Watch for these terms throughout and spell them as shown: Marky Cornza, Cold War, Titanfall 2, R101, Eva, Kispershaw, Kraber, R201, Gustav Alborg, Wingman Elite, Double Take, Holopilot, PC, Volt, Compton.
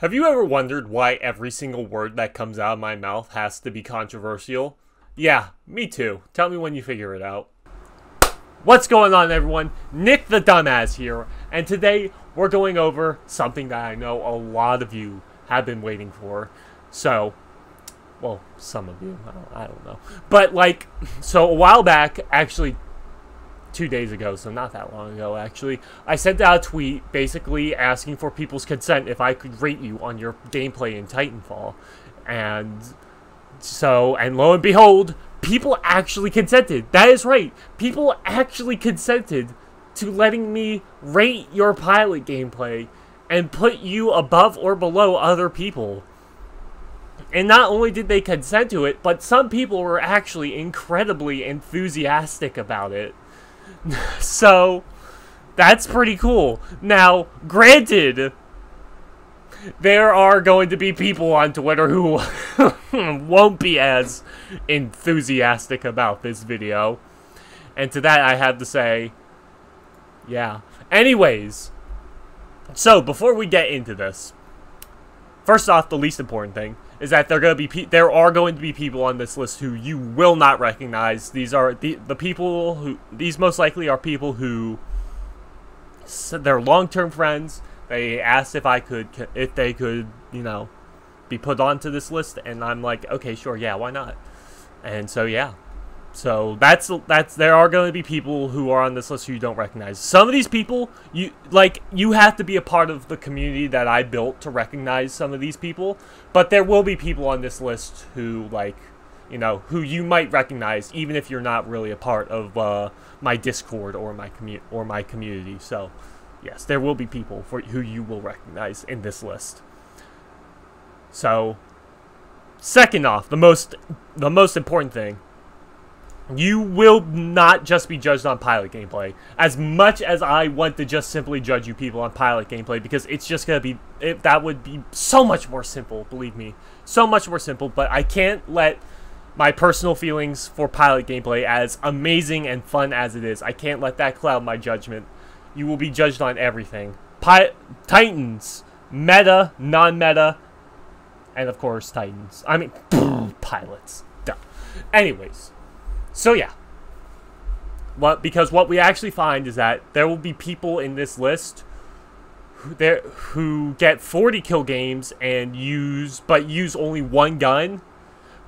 Have you ever wondered why every single word that comes out of my mouth has to be controversial? Yeah, me too. Tell me when you figure it out. What's going on, everyone? Nick the Dumbass here, and today we're going over something that I know a lot of you have been waiting for. So, well, some of you, I don't know. But, like, so a while back, actually 2 days ago, so not that long ago actually, I sent out a tweet basically asking for people's consent if I could rate you on your gameplay in Titanfall. And so, and lo and behold, people actually consented. That is right, people actually consented to letting me rate your pilot gameplay and put you above or below other people. And not only did they consent to it, but some people were actually incredibly enthusiastic about it. So, that's pretty cool. Now, granted, there are going to be people on Twitter who won't be as enthusiastic about this video. And to that, I have to say, yeah. Anyways, so before we get into this, first off, the least important thing is that there are going to be people on this list who you will not recognize. These are the people who, these most likely are people who, they're long-term friends. They asked if I could, if they could, you know, be put onto this list, and I'm like, okay, sure, yeah, why not? And so yeah, so that's there are going to be people who are on this list who you don't recognize. Some of these people, you have to be a part of the community that I built to recognize some of these people, but there will be people on this list who, like, you know, who you might recognize even if you're not really a part of my Discord or my community. So yes, there will be people who you will recognize in this list. So second off, the most important thing, you will not just be judged on pilot gameplay. As much as I want to just simply judge you people on pilot gameplay, because it's just going to be... that would be so much more simple, believe me. So much more simple, but I can't let my personal feelings for pilot gameplay, as amazing and fun as it is, I can't let that cloud my judgment. You will be judged on everything. Titans. Meta, non-meta, and of course Titans. I mean, pilots. Duh. Anyways... so yeah, because what we actually find is that there will be people in this list who get 40 kill games and use only one gun,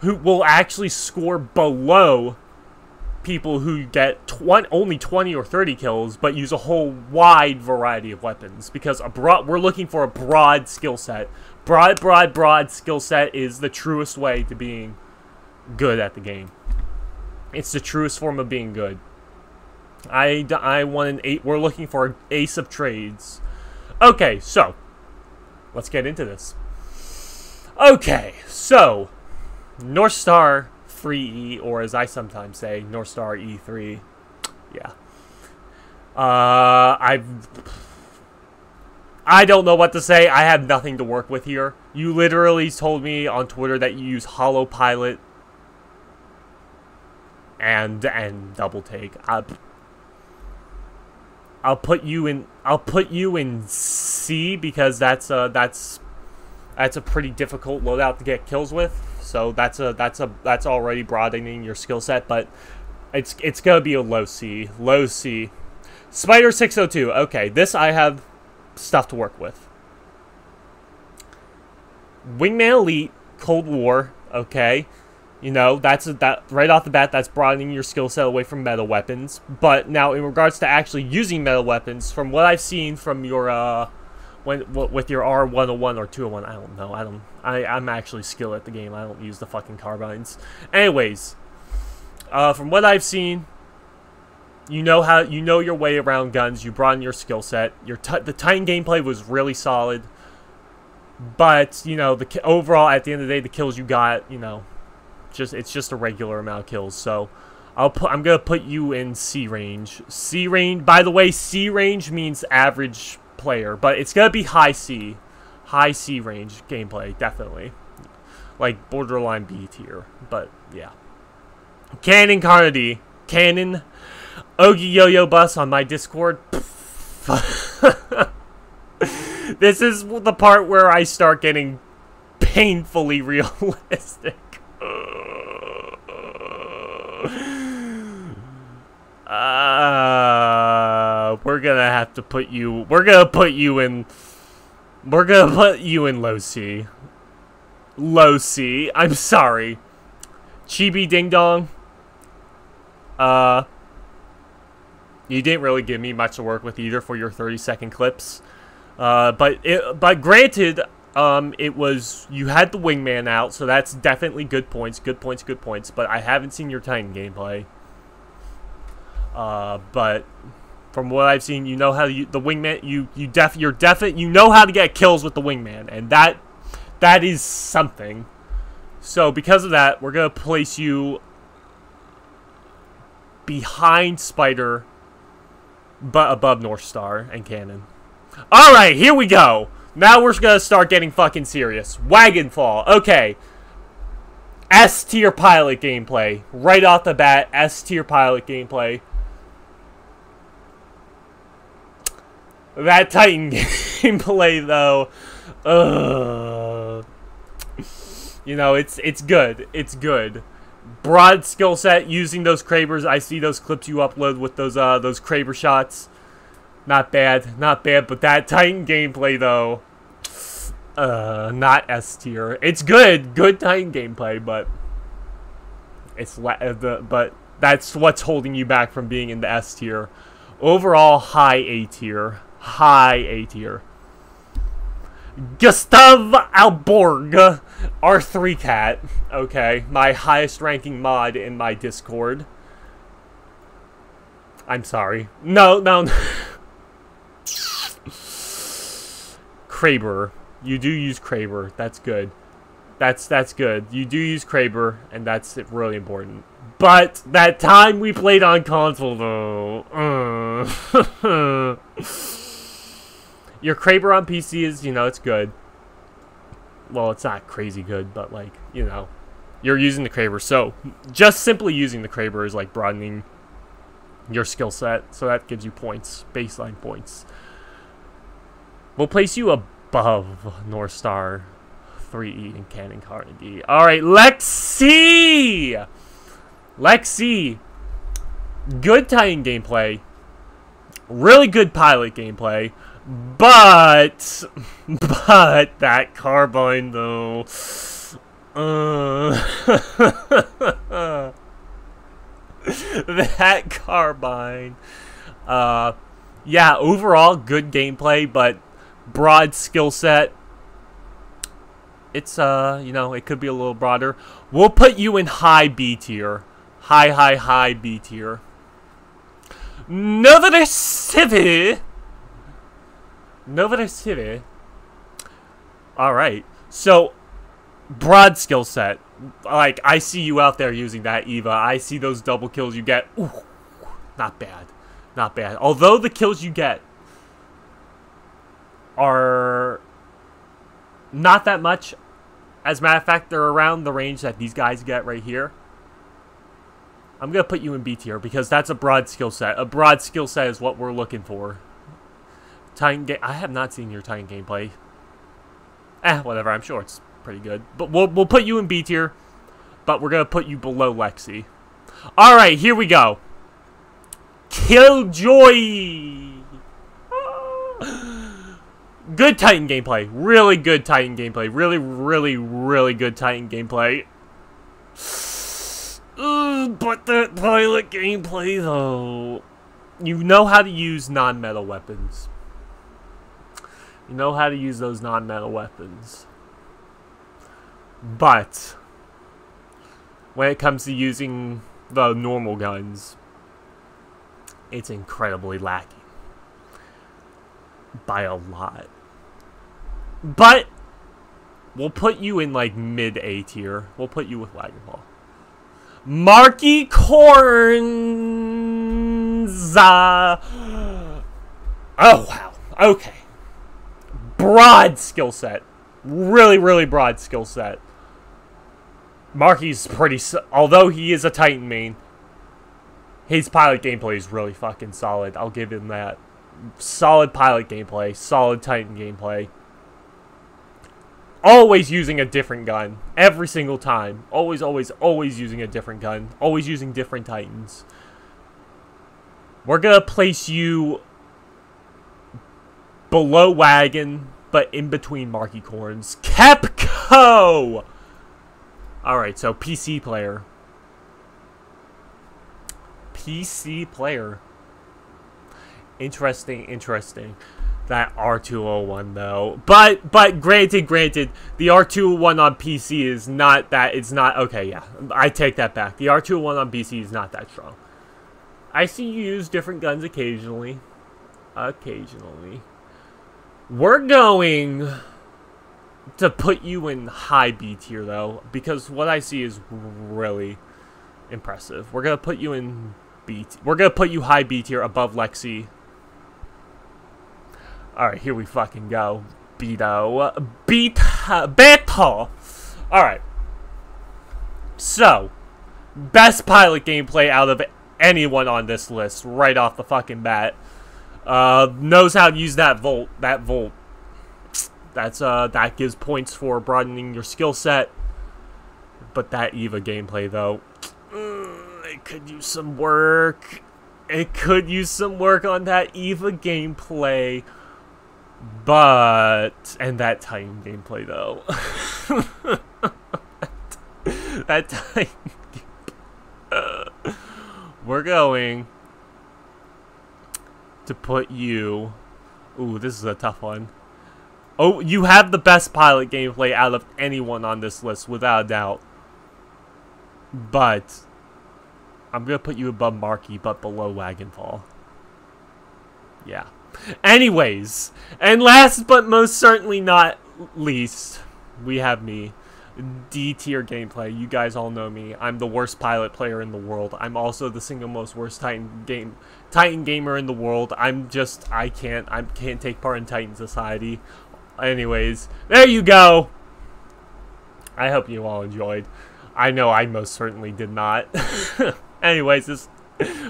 who will actually score below people who get only 20 or 30 kills but use a whole wide variety of weapons, because we're looking for a broad skill set. Broad skill set is the truest way to being good at the game. It's the truest form of being good. I want an eight. We're looking for an ace of trades. Okay, so let's get into this. Okay, so North Star 3E, or as I sometimes say, North Star E3. Yeah. I don't know what to say. I have nothing to work with here. You literally told me on Twitter that you use Holopilot and Double Take. I'll put you in C, because that's a pretty difficult loadout to get kills with. So that's already broadening your skill set, but it's gonna be a low C. Low C. Spider 602. Okay, this I have stuff to work with. Wingman Elite, Cold War. Okay. You know, that right off the bat, that's broadening your skill set away from metal weapons. But now, in regards to actually using metal weapons, from what I've seen from your with your R101 or 201, I don't know. I'm actually skilled at the game. I don't use the fucking carbines. Anyways, from what I've seen, you know your way around guns. You broaden your skill set. The Titan gameplay was really solid, but you know, the overall at the end of the day, the kills you got, you know, it's just a regular amount of kills. So I'm gonna put you in C range. C range, by the way, C range means average player, but it's gonna be high C range gameplay, definitely, like borderline B tier. But yeah, Canon Carnady, Canon Ogi Yo Yo Bus on my Discord. This is the part where I start getting painfully realistic. We're gonna have to put you. We're gonna put you in low C. Low C. I'm sorry. Chibi Ding Dong. You didn't really give me much to work with either for your 30-second clips. But granted, it was, you had the wingman out, so that's definitely good points, but I haven't seen your Titan gameplay. But from what I've seen, you know how to, the wingman, you know how to get kills with the wingman, and that is something. So because of that, we're gonna place you behind Spider, but above North Star and Cannon. Alright, here we go. Now we're gonna start getting fucking serious. Wagonfall. Okay. S tier pilot gameplay. Right off the bat, S tier pilot gameplay. That Titan gameplay though. You know, it's good. It's good. Broad skill set using those Krabers. I see those clips you upload with those Kraber shots. Not bad, not bad, but that Titan gameplay though, not S tier. It's good, good Titan gameplay, but it's but that's what's holding you back from being in the S tier. Overall, high A tier, high A tier. Gustav Alborg, R3 Cat. Okay, my highest ranking mod in my Discord. I'm sorry. No, no. No. Kraber, you do use Kraber. That's good. That's good. You do use Kraber, and that's really important. But that time we played on console, though, your Kraber on PC is, you know, it's good. Well, it's not crazy good, but like, you know, you're using the Kraber, so just simply using the Kraber is like broadening your skill set, so that gives you points, baseline points. We'll place you above North Star, 3E, and Cannon Carnegie. Alright, Lexi! Lexi! Good Titan gameplay. Really good pilot gameplay. But that carbine, though. That carbine. Yeah, overall, good gameplay, but broad skill set. It's you know, it could be a little broader. We'll put you in high B tier. High B tier. Novotary City. Alright. So broad skill set. Like, I see you out there using that Eva. I see those double kills you get. Ooh, not bad. Not bad. Although the kills you get are not that much. As a matter of fact, they're around the range that these guys get right here. I'm going to put you in B tier because that's a broad skill set. A broad skill set is what we're looking for. Titan game. I have not seen your Titan gameplay. Eh, whatever. I'm sure it's pretty good. But we'll put you in B tier. But we're going to put you below Lexi. Alright, here we go. Killjoy! Good Titan gameplay. Really good Titan gameplay. Really good Titan gameplay. But that pilot gameplay, though. You know how to use non-metal weapons. You know how to use those non-metal weapons. But when it comes to using the normal guns, it's incredibly lacking. By a lot. But we'll put you in like mid A tier. We'll put you with Wagonfall. Marky Cornza. Oh wow. Okay. Broad skill set. Really broad skill set. Marky's pretty, although he is a Titan main, his pilot gameplay is really fucking solid. I'll give him that. solid pilot gameplay, solid Titan gameplay. Always using a different gun. Every single time. Always, always, always using a different gun. Always using different Titans. We're going to place you below Wagon, but in between Markycorns. Capco! Alright, so PC player. PC player. Interesting, interesting. That R201 though, but granted, the R201 on PC is not that, it's not, okay, yeah, I take that back. The R201 on PC is not that strong. I see you use different guns occasionally. Occasionally. We're going to put you in high B tier though, because what I see is really impressive. We're going to put you in B tier. We're going to put you high B tier above Lexi. Alright, here we fucking go. Beto. Beto! Alright. So, best pilot gameplay out of anyone on this list, right off the fucking bat. Knows how to use that Volt. That's, that gives points for broadening your skill set. But that Eva gameplay, though. It could use some work. It could use some work on that Eva gameplay. But, and that Titan gameplay though. that Titan gameplay. We're going to put you, ooh, this is a tough one. Oh, you have the best pilot gameplay out of anyone on this list, without a doubt. But, I'm going to put you above Marky, but below Wagonfall. Yeah. Anyways, and last but most certainly not least, we have me. D tier gameplay. You guys all know me. I'm the worst pilot player in the world. I'm also the single most worst Titan gamer in the world. I'm just, I can't take part in Titan Society. Anyways, there you go. I hope you all enjoyed. I know I most certainly did not. Anyways, this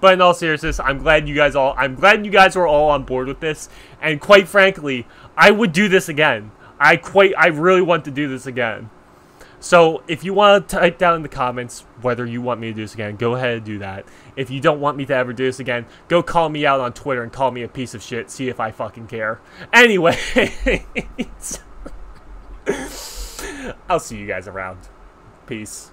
but in all seriousness, I'm glad you guys were all on board with this, and quite frankly, I would do this again. I really want to do this again. So if you want to type down in the comments whether you want me to do this again, go ahead and do that. If you don't want me to ever do this again, go call me out on Twitter and call me a piece of shit. See if I fucking care. Anyways, I'll see you guys around. Peace.